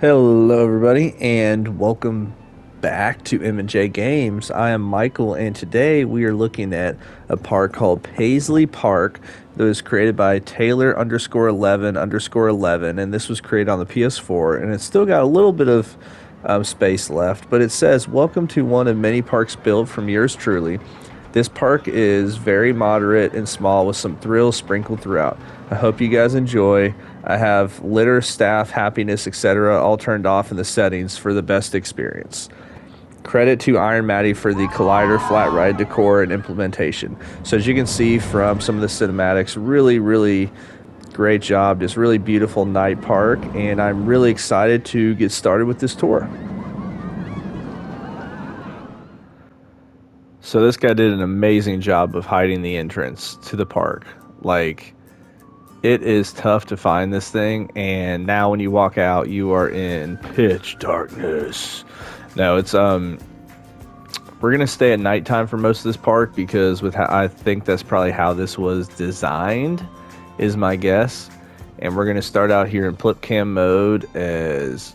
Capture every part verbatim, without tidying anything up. Hello everybody and welcome back to M and J Games. I am Michael and today we are looking at a park called Paisley Park that was created by Taylor underscore eleven underscore eleven, and this was created on the P S four, and it's still got a little bit of um, space left, but it says, "Welcome to one of many parks built from yours truly. This park is very moderate and small with some thrills sprinkled throughout. I hope you guys enjoy. I have litter, staff, happiness, et cetera all turned off in the settings for the best experience. Credit to Iron Matty for the Collider flat ride decor and implementation." So as you can see from some of the cinematics, really, really great job. Just really beautiful night park, and I'm really excited to get started with this tour. So this guy did an amazing job of hiding the entrance to the park. Like, it is tough to find this thing, and now when you walk out, you are in pitch darkness. No, it's um, we're gonna stay at nighttime for most of this park because with how, I think that's probably how this was designed, is my guess. And we're gonna start out here in flip cam mode as.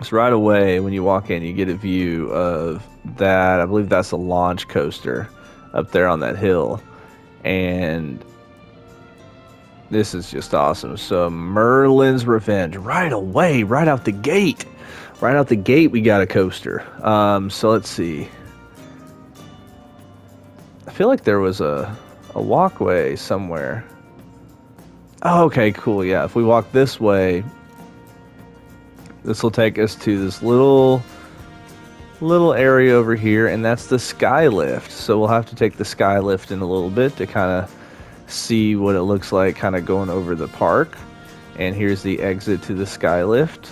So right away, when you walk in, you get a view of that. I believe that's a launch coaster up there on that hill. And this is just awesome. So Merlin's Revenge, right away, right out the gate. Right out the gate, we got a coaster. Um, so let's see. I feel like there was a, a walkway somewhere. Oh, okay, cool, yeah. If we walk this way... this will take us to this little little area over here, and that's the Skylift. So we'll have to take the Skylift in a little bit to kind of see what it looks like kind of going over the park. And here's the exit to the Skylift.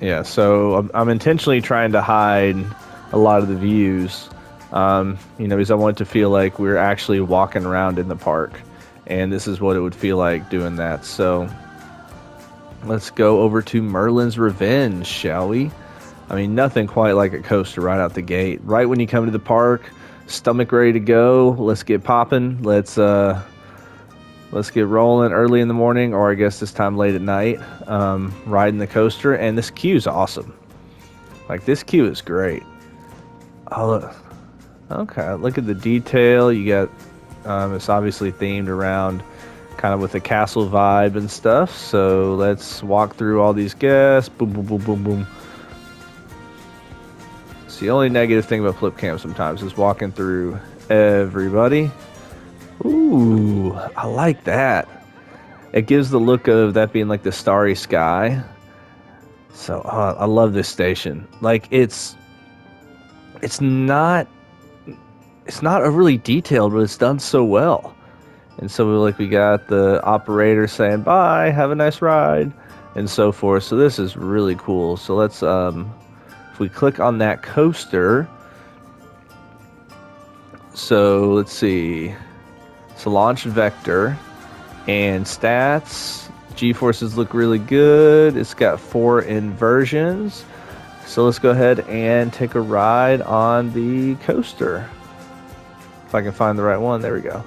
Yeah, so I'm, I'm intentionally trying to hide a lot of the views, um, you know, because I want it to feel like we're actually walking around in the park. And this is what it would feel like doing that. So let's go over to Merlin's Revenge, shall we? I mean, nothing quite like a coaster right out the gate. Right when you come to the park, stomach ready to go. Let's get popping. Let's uh, let's get rolling early in the morning, or I guess this time late at night, um, riding the coaster. And this queue is awesome. Like, this queue is great. Oh, look. Okay, look at the detail. You got... Um, it's obviously themed around kind of with the castle vibe and stuff. So let's walk through all these guests. Boom, boom, boom, boom, boom. It's the only negative thing about flip cam sometimes is walking through everybody. Ooh, I like that. It gives the look of that being like the starry sky. So oh, I love this station. Like, it's it's not... it's not overly detailed, but it's done so well. And so we like we got the operator saying bye, have a nice ride, and so forth. So this is really cool. So let's um, if we click on that coaster. So let's see. So launch vector and stats. G-forces look really good. It's got four inversions. So let's go ahead and take a ride on the coaster. If I can find the right one, there we go.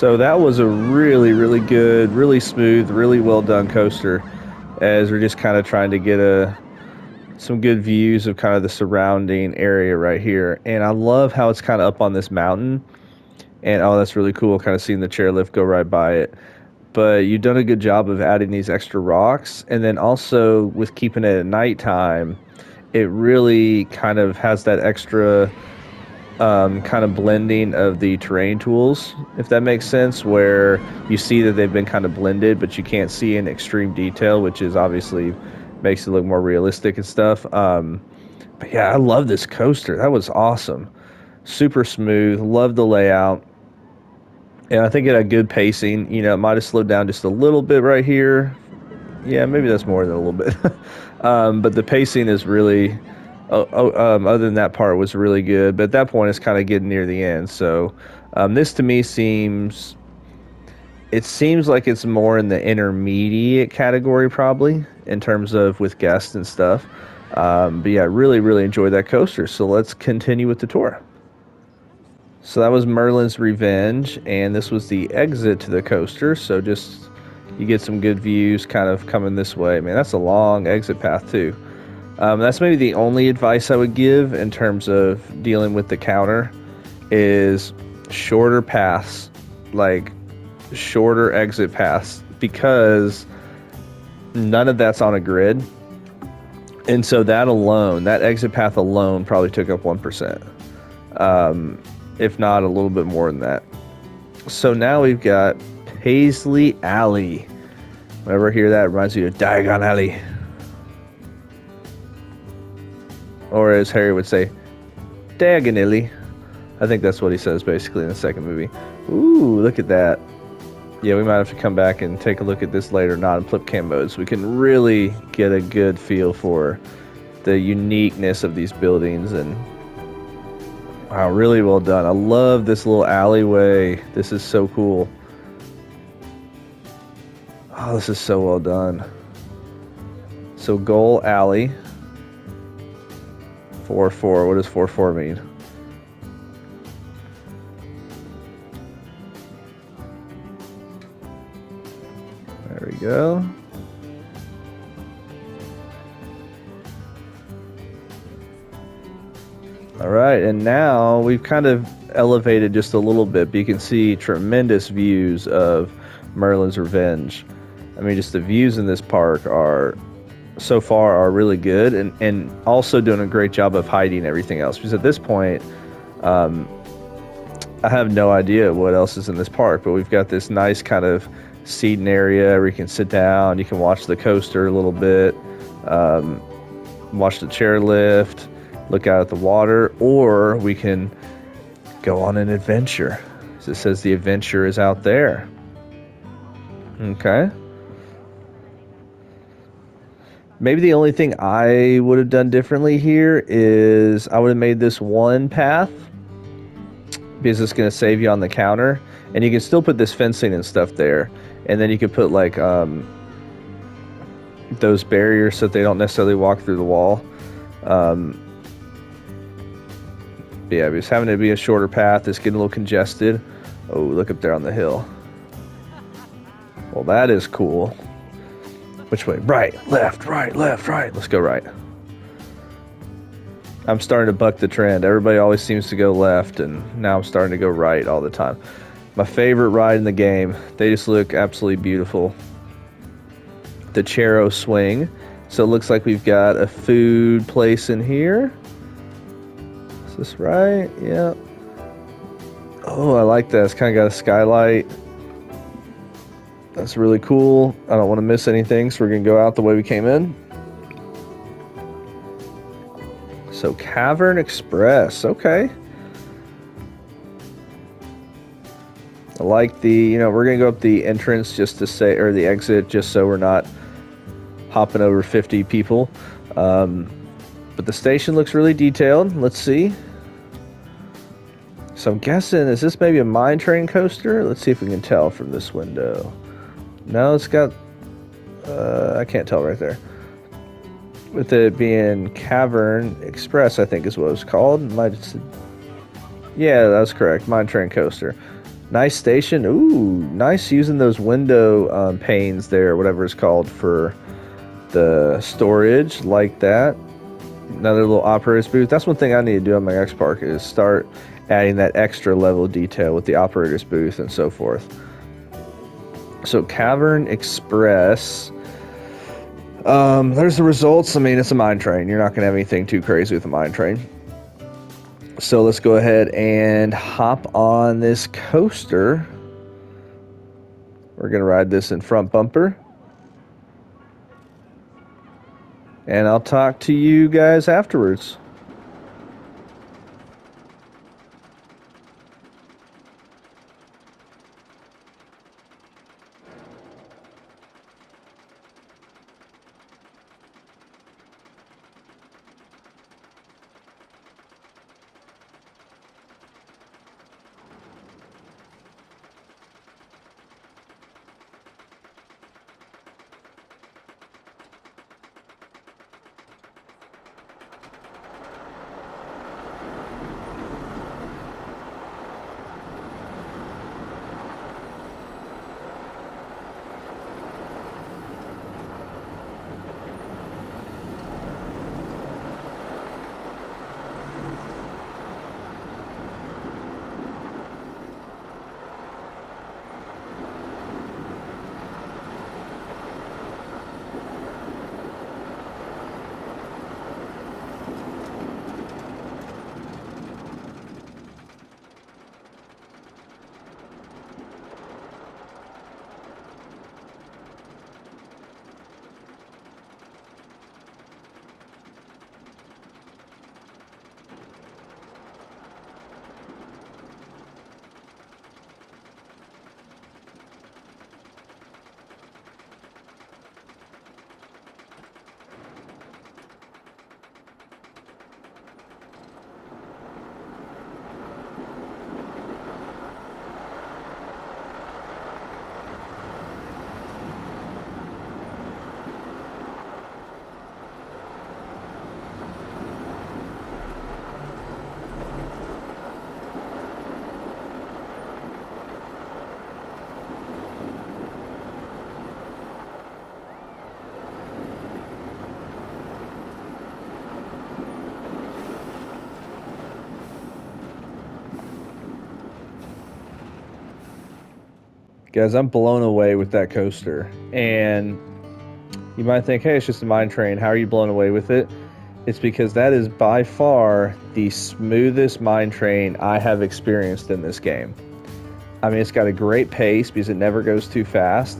So that was a really, really good, really smooth, really well done coaster, as we're just kind of trying to get a some good views of kind of the surrounding area right here. And I love how it's kind of up on this mountain. And oh, that's really cool, kind of seeing the chairlift go right by it. But you've done a good job of adding these extra rocks. And then also with keeping it at nighttime, it really kind of has that extra um, kind of blending of the terrain tools, if that makes sense, where you see that they've been kind of blended, but you can't see in extreme detail, which is obviously makes it look more realistic and stuff. Um, but yeah, I love this coaster. That was awesome. Super smooth. Love the layout. And I think it had good pacing. You know, it might have slowed down just a little bit right here. Yeah, maybe that's more than a little bit. um, but the pacing is really, oh, oh, um, other than that part, was really good. But at that point, it's kind of getting near the end. So um, this to me seems, it seems like it's more in the intermediate category probably in terms of with guests and stuff. Um, but yeah, I really, really enjoyed that coaster. So let's continue with the tour. So that was Merlin's Revenge, and this was the exit to the coaster, so just you get some good views kind of coming this way. Man, that's a long exit path too. Um, that's maybe the only advice I would give in terms of dealing with the counter is shorter paths, like shorter exit paths, because none of that's on a grid. And so that alone, that exit path alone probably took up one percent. Um... if not a little bit more than that. So now we've got Paisley Alley. Whenever I hear that, it reminds me of Diagon Alley. Or as Harry would say, Diagon Alley. I think that's what he says basically in the second movie. Ooh, look at that. Yeah, we might have to come back and take a look at this later, not in flip cam mode, so we can really get a good feel for the uniqueness of these buildings. And wow, really well done. I love this little alleyway. This is so cool. Oh, this is so well done. So Goal Alley. four four. What does four four mean? There we go. All right, and now we've kind of elevated just a little bit, but you can see tremendous views of Merlin's Revenge. I mean, just the views in this park are, so far, are really good, and, and also doing a great job of hiding everything else. Because at this point, um, I have no idea what else is in this park, but we've got this nice kind of seating area where you can sit down, you can watch the coaster a little bit, um, watch the chairlift, look out at the water, or we can go on an adventure. So it says the adventure is out there. Okay. Maybe the only thing I would have done differently here is I would have made this one path, because it's going to save you on the counter. And you can still put this fencing and stuff there. And then you could put like um, those barriers so that they don't necessarily walk through the wall. Um, Yeah, because having to be a shorter path, it's getting a little congested. Oh, look up there on the hill. Well, that is cool. Which way? Right, left, right, left, right. Let's go right. I'm starting to buck the trend. Everybody always seems to go left, and now I'm starting to go right all the time. My favorite ride in the game. They just look absolutely beautiful. The Chero Swing. So it looks like we've got a food place in here. This right, yeah. Oh, I like that. It's kind of got a skylight. That's really cool. I don't want to miss anything, so we're going to go out the way we came in. So, Cavern Express. Okay. I like the, you know, we're going to go up the entrance just to say, or the exit, just so we're not hopping over fifty people. Um, but the station looks really detailed. Let's see. So I'm guessing, is this maybe a mine train coaster? Let's see if we can tell from this window. No, it's got... Uh, I can't tell right there. With it being Cavern Express, I think is what it's called. Might, yeah, that's correct. Mine train coaster. Nice station. Ooh, nice using those window um, panes there, whatever it's called, for the storage like that. Another little operator's booth. That's one thing I need to do on my X Park is start adding that extra level of detail with the operator's booth and so forth. So Cavern Express. Um, there's the results. I mean, it's a mine train. You're not going to have anything too crazy with a mine train. So let's go ahead and hop on this coaster. We're going to ride this in front bumper. And I'll talk to you guys afterwards. Guys, I'm blown away with that coaster. And you might think, hey, it's just a mine train. How are you blown away with it? It's because that is by far the smoothest mine train I have experienced in this game. I mean, it's got a great pace because it never goes too fast.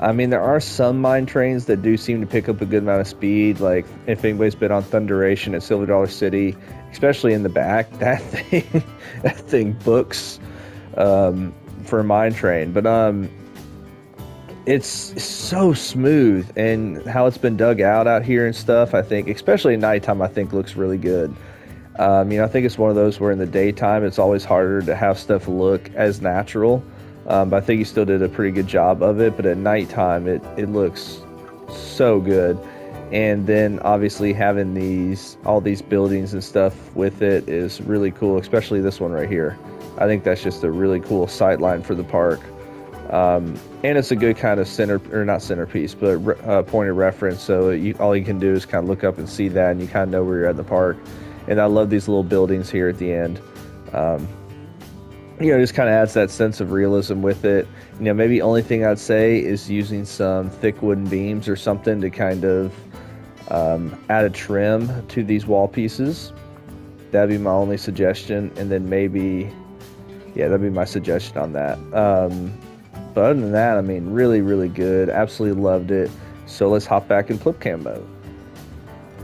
I mean, there are some mine trains that do seem to pick up a good amount of speed. Like, if anybody's been on Thunderation at Silver Dollar City, especially in the back, that thing, that thing books. Um... for a mine train, but um it's so smooth, and how it's been dug out out here and stuff, I think especially at nighttime, I think looks really good. um you know I think it's one of those where in the daytime it's always harder to have stuff look as natural, um, but I think you still did a pretty good job of it. But at nighttime it it looks so good, and then obviously having these all these buildings and stuff with it is really cool, especially this one right here. I think that's just a really cool sight line for the park. Um, and it's a good kind of center, or not centerpiece, but re uh, point of reference. So you, all you can do is kind of look up and see that, and you kind of know where you're at in the park. And I love these little buildings here at the end. Um, you know, it just kind of adds that sense of realism with it. You know, maybe the only thing I'd say is using some thick wooden beams or something to kind of um, add a trim to these wall pieces. That'd be my only suggestion. And then maybe... yeah, that'd be my suggestion on that. Um, but other than that, I mean, really, really good. Absolutely loved it. So let's hop back in flip cam mode.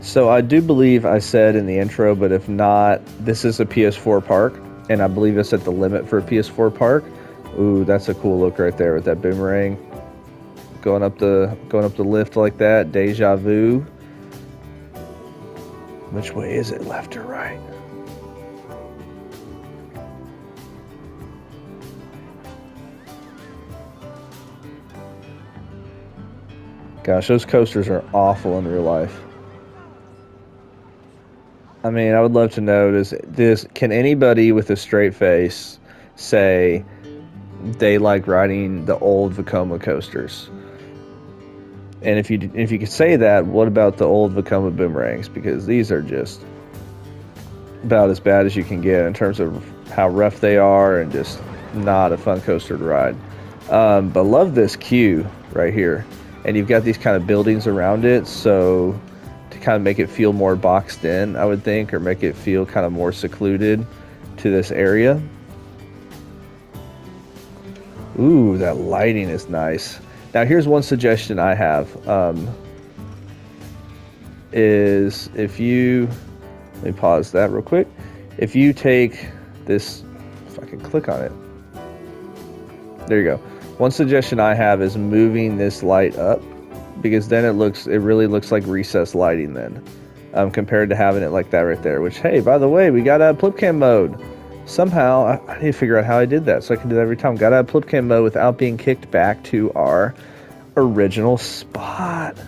So I do believe I said in the intro, but if not, this is a P S four park, and I believe it's at the limit for a P S four park. Ooh, that's a cool look right there with that boomerang going up the going up the lift like that. Deja Vu. Which way is it, left or right? Gosh, those coasters are awful in real life. I mean, I would love to know, does this, can anybody with a straight face say they like riding the old Vekoma coasters. And if you if you could say that, what about the old Vekoma boomerangs? Because these are just about as bad as you can get in terms of how rough they are and just not a fun coaster to ride. Um, but love this queue right here. And you've got these kind of buildings around it, so to kind of make it feel more boxed in, I would think, or make it feel kind of more secluded to this area. Ooh, that lighting is nice. Now here's one suggestion I have, um, is if you, let me pause that real quick. If you take this, if I can click on it, there you go. One suggestion I have is moving this light up, because then it looks, it really looks like recessed lighting then, um, compared to having it like that right there, which, hey, by the way, we got a Plipcam mode. Somehow, I, I need to figure out how I did that, so I can do that every time. Got a Plipcam mode without being kicked back to our original spot.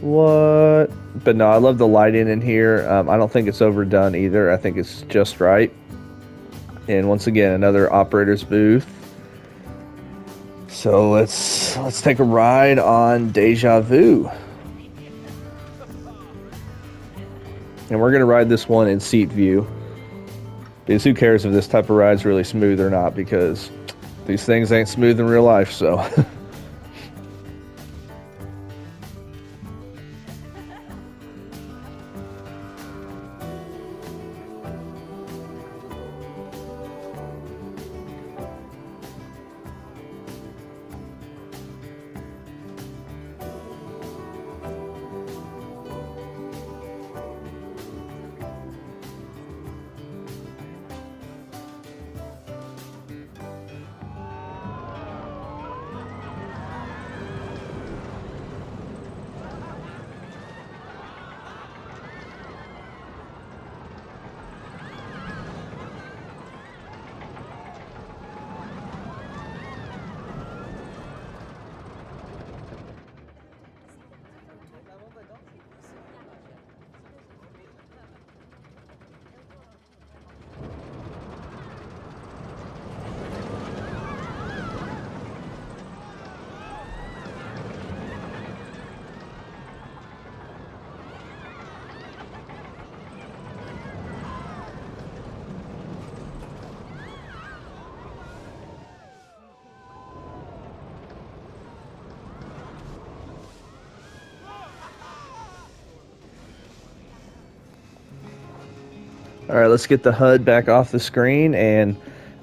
What? But no, I love the lighting in here. Um, I don't think it's overdone either. I think it's just right. And once again, another operator's booth. So let's let's take a ride on Deja Vu. And we're gonna ride this one in seat view. Because who cares if this type of ride's really smooth or not, because these things ain't smooth in real life, so. All right, let's get the H U D back off the screen. And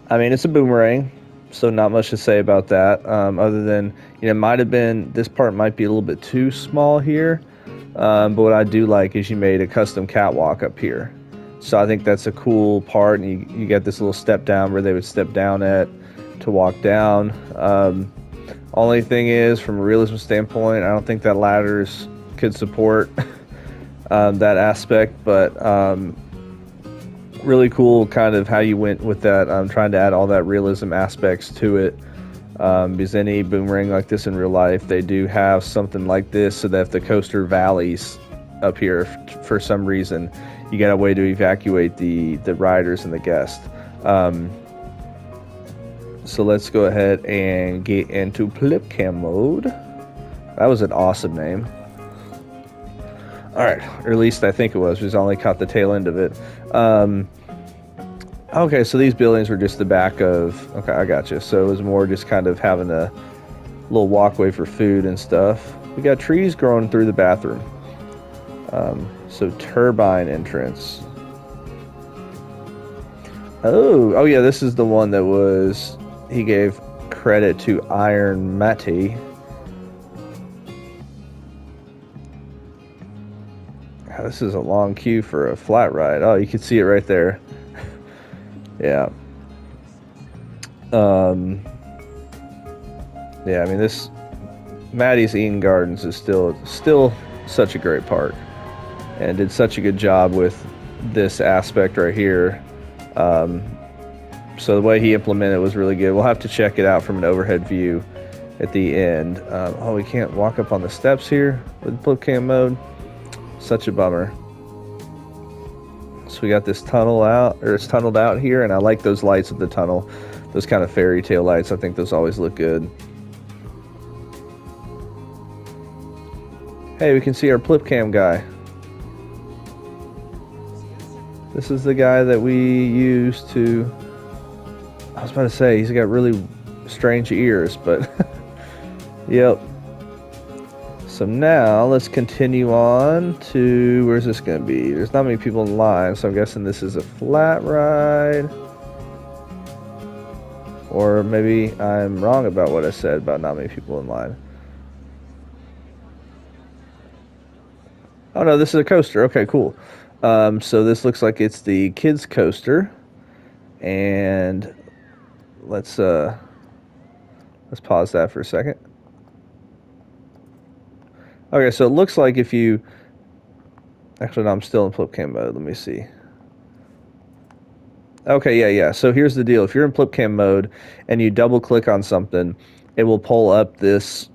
I mean, it's a boomerang, so not much to say about that, um, other than, you know, might have been, this part might be a little bit too small here, um, but what I do like is you made a custom catwalk up here. So I think that's a cool part, and you, you get this little step down where they would step down at to walk down. Um, only thing is, from a realism standpoint, I don't think that ladders could support um, that aspect, but um, really cool kind of how you went with that. I'm um, trying to add all that realism aspects to it, um, because any boomerang like this in real life, they do have something like this, so that if the coaster valleys up here for some reason, you got a way to evacuate the the riders and the guests. Um, so let's go ahead and get into Plipcam mode. That was an awesome name. All right, or at least I think it was, because I only caught the tail end of it. Um, okay, so these buildings were just the back of... Okay, I got you. So it was more just kind of having a little walkway for food and stuff. We got trees growing through the bathroom. Um, so turbine entrance. Oh, oh yeah, this is the one that was... He gave credit to Iron Matty. This is a long queue for a flat ride. Oh, you can see it right there. Yeah. Um, yeah, I mean, this... Maddie's Eden Gardens is still still such a great park. And did such a good job with this aspect right here. Um, so the way he implemented it was really good. We'll have to check it out from an overhead view at the end. Um, oh, we can't walk up on the steps here with Plipcam mode. Such a bummer. So we got this tunnel out, or it's tunneled out here, and I like those lights of the tunnel. those kind of fairy tale lights. I think those always look good. Hey, we can see our flip cam guy. This is the guy that we used to... I was about to say, he's got really strange ears, but... Yep. So now, let's continue on to... Where's this going to be? There's not many people in line, so I'm guessing this is a flat ride. Or maybe I'm wrong about what I said about not many people in line. Oh no, this is a coaster. Okay, cool. Um, so this looks like it's the kids coaster. And let's uh, let's pause that for a second. Okay, so it looks like if you... Actually, no, I'm still in flip cam mode. Let me see. Okay, yeah, yeah. So here's the deal. If you're in flip cam mode and you double-click on something, it will pull up this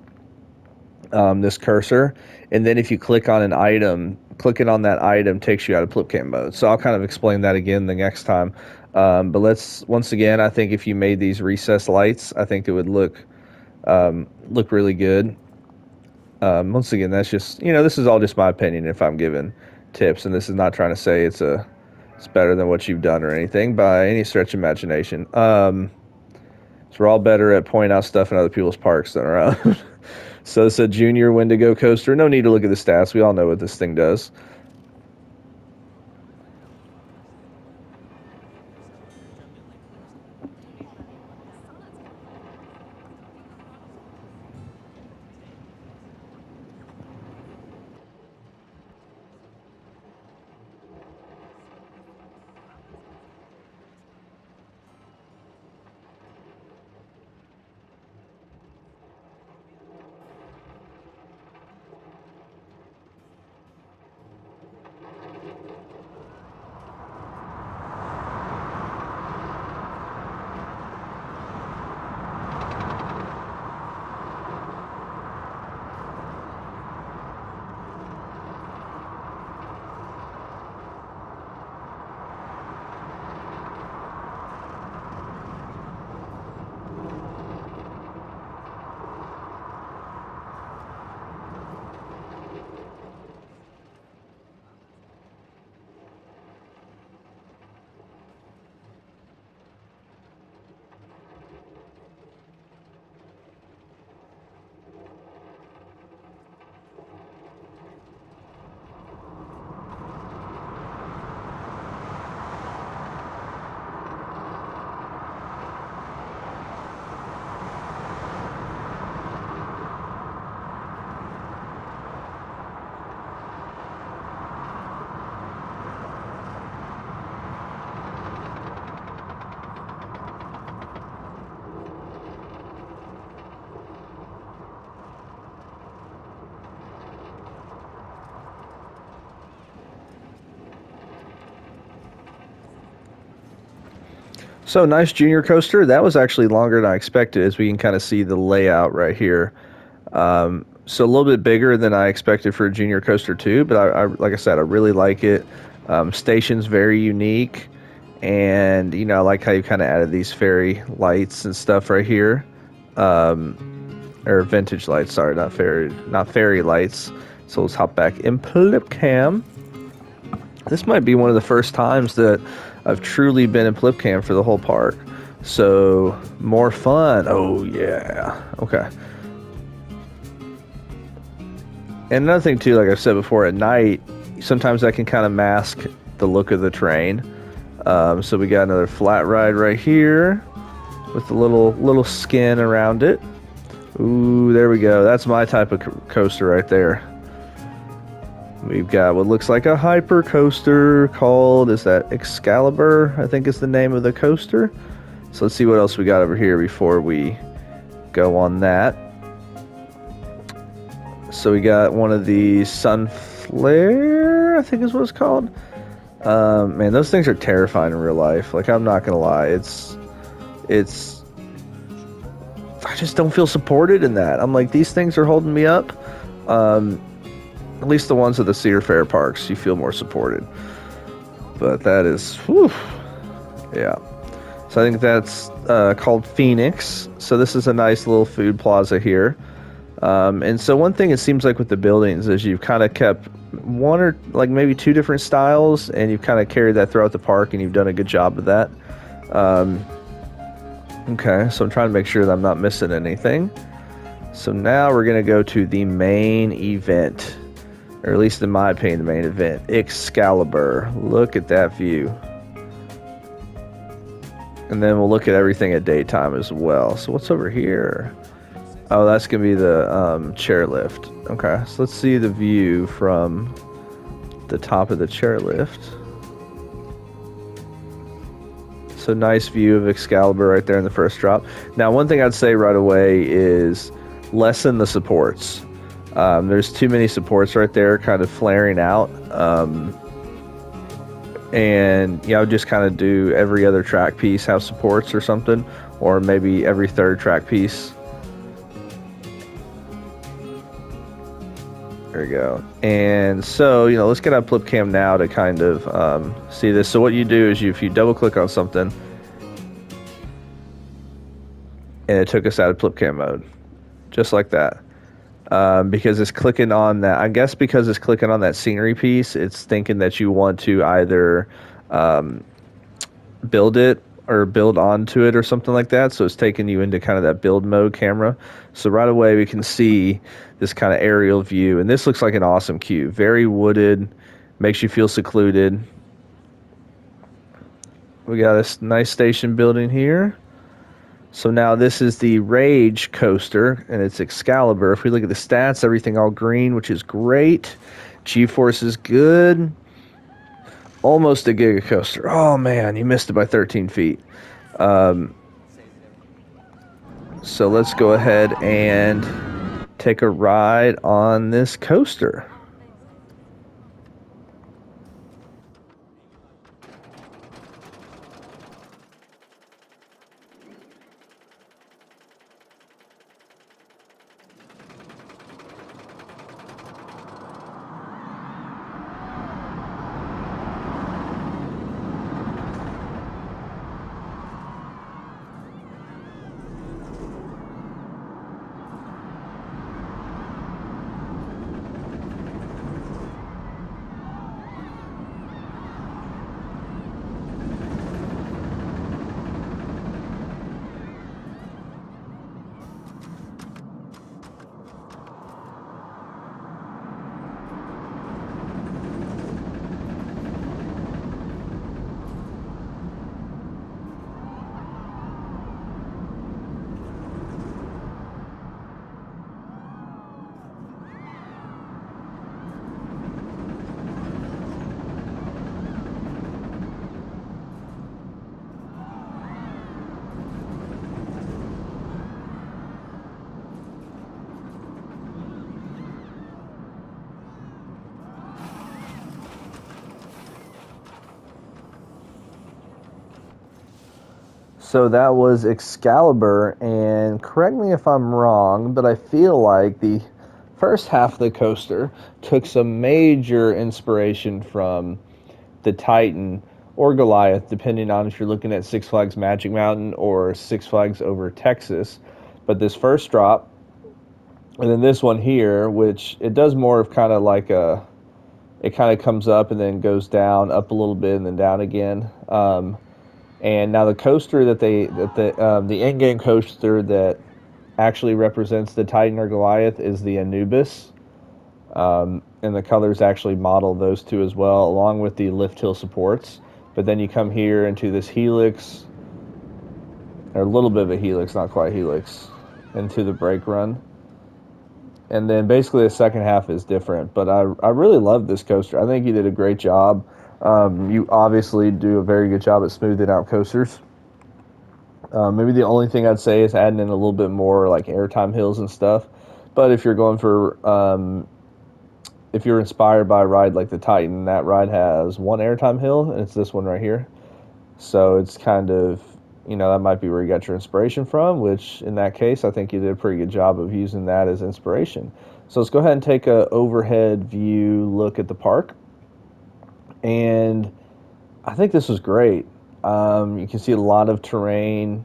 um, this cursor. And then if you click on an item, clicking on that item takes you out of flip cam mode. So I'll kind of explain that again the next time. Um, but let's, once again, I think if you made these recessed lights, I think it would look um, look really good. Um, once again, that's just, you know, this is all just my opinion if I'm giving tips, and this is not trying to say it's a it's better than what you've done or anything by any stretch of imagination. Um, so we're all better at pointing out stuff in other people's parks than our own. So it's a junior Wendigo coaster. No need to look at the stats. We all know what this thing does. So, nice junior coaster. That was actually longer than I expected, as we can kind of see the layout right here. Um, so, a little bit bigger than I expected for a junior coaster, too. But, I, I, like I said, I really like it. Um, station's very unique. And, you know, I like how you kind of added these fairy lights and stuff right here. Um, or vintage lights, sorry, not fairy, not fairy lights. So, let's hop back in flip cam. This might be one of the first times that I've truly been in flip cam for the whole park. So, more fun. Oh, yeah. Okay. And another thing, too, like I've said before, at night, sometimes that can kind of mask the look of the train. Um, so, we got another flat ride right here with a little, little skin around it. Ooh, there we go. That's my type of co- coaster right there. We've got what looks like a hyper coaster called, is that Excalibur? I think is the name of the coaster. So let's see what else we got over here before we go on that. So we got one of the Sunflare, I think is what it's called. Um, man, those things are terrifying in real life. Like, I'm not gonna lie, it's it's I just don't feel supported in that. I'm like, these things are holding me up. Um, At least the ones at the Cedar Fair parks, you feel more supported. But that is, whew, yeah. So I think that's uh, called Phoenix. So this is a nice little food plaza here. Um, and so one thing it seems like with the buildings is you've kind of kept one or like maybe two different styles, and you've kind of carried that throughout the park, and you've done a good job of that. Um, okay, so I'm trying to make sure that I'm not missing anything. So now we're going to go to the main event, or at least in my opinion, the main event, Excalibur. Look at that view. And then we'll look at everything at daytime as well. So what's over here? Oh, that's going to be the um, chairlift. Okay, so let's see the view from the top of the chairlift. So nice view of Excalibur right there in the first drop. Now, one thing I'd say right away is lessen the supports. Um, there's too many supports right there kind of flaring out. Um, and, you know, just kind of do every other track piece have supports or something, or maybe every third track piece. There we go. And so, you know, let's get out flip cam now to kind of um, see this. So what you do is you, if you double click on something, and it took us out of flip cam mode, just like that. Um, because it's clicking on that, I guess because it's clicking on that scenery piece, it's thinking that you want to either um, build it or build onto it or something like that. So it's taking you into kind of that build mode camera. So right away we can see this kind of aerial view, and this looks like an awesome cube. Very wooded, makes you feel secluded. We got this nice station building here. So now this is the Rage Coaster, and it's Excalibur. If we look at the stats, everything all green, which is great. G-Force is good. Almost a Giga Coaster. Oh, man, you missed it by thirteen feet. Um, so let's go ahead and take a ride on this coaster. So that was Excalibur, and correct me if I'm wrong, but I feel like the first half of the coaster took some major inspiration from the Titan or Goliath, depending on if you're looking at Six Flags Magic Mountain or Six Flags Over Texas. But this first drop, and then this one here, which it does more of kind of like a, it kind of comes up and then goes down, up a little bit, and then down again. Um... And now the coaster that they, that the um, the in-game coaster that actually represents the Titan or Goliath is the Anubis. Um, and the colors actually model those two as well, along with the lift hill supports. But then you come here into this helix, or a little bit of a helix, not quite helix, into the brake run. And then basically the second half is different. But I, I really love this coaster. I think you did a great job. Um, you obviously do a very good job at smoothing out coasters. Uh, maybe the only thing I'd say is adding in a little bit more like airtime hills and stuff. But if you're going for, um, if you're inspired by a ride like the Titan, that ride has one airtime hill, and it's this one right here. So it's kind of, you know, that might be where you got your inspiration from, which in that case, I think you did a pretty good job of using that as inspiration. So let's go ahead and take a overhead view look at the park. And I think this was great. Um, you can see a lot of terrain,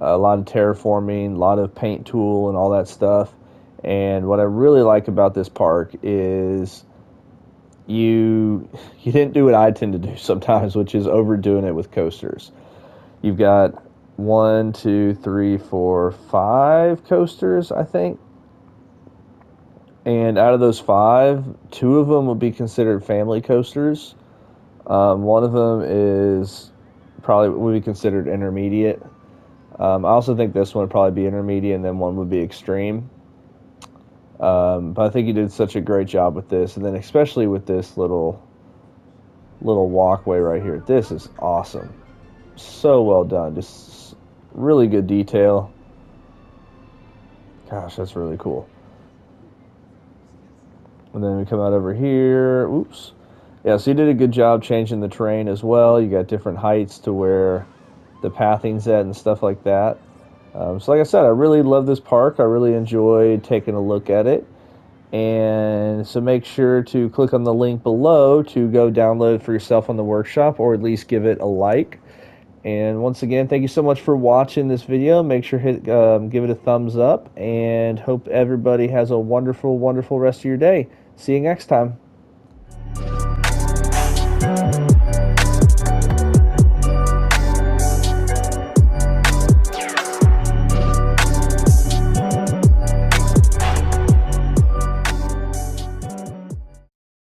a lot of terraforming, a lot of paint tool and all that stuff. And what I really like about this park is you you didn't do what I tend to do sometimes, which is overdoing it with coasters. You've got one, two, three, four, five coasters, I think. And out of those five, two of them would be considered family coasters. Um, one of them is probably would be considered intermediate. Um, I also think this one would probably be intermediate, and then one would be extreme. Um, but I think you did such a great job with this, and then especially with this little little walkway right here. This is awesome. So well done. Just really good detail. Gosh, that's really cool. And then we come out over here. Oops. Yeah, so you did a good job changing the terrain as well. You got different heights to where the pathing's at and stuff like that. Um, so like I said, I really love this park. I really enjoyed taking a look at it. And so make sure to click on the link below to go download for yourself on the workshop, or at least give it a like. And once again, thank you so much for watching this video. Make sure hit um, give it a thumbs up, and hope everybody has a wonderful, wonderful rest of your day. See you next time.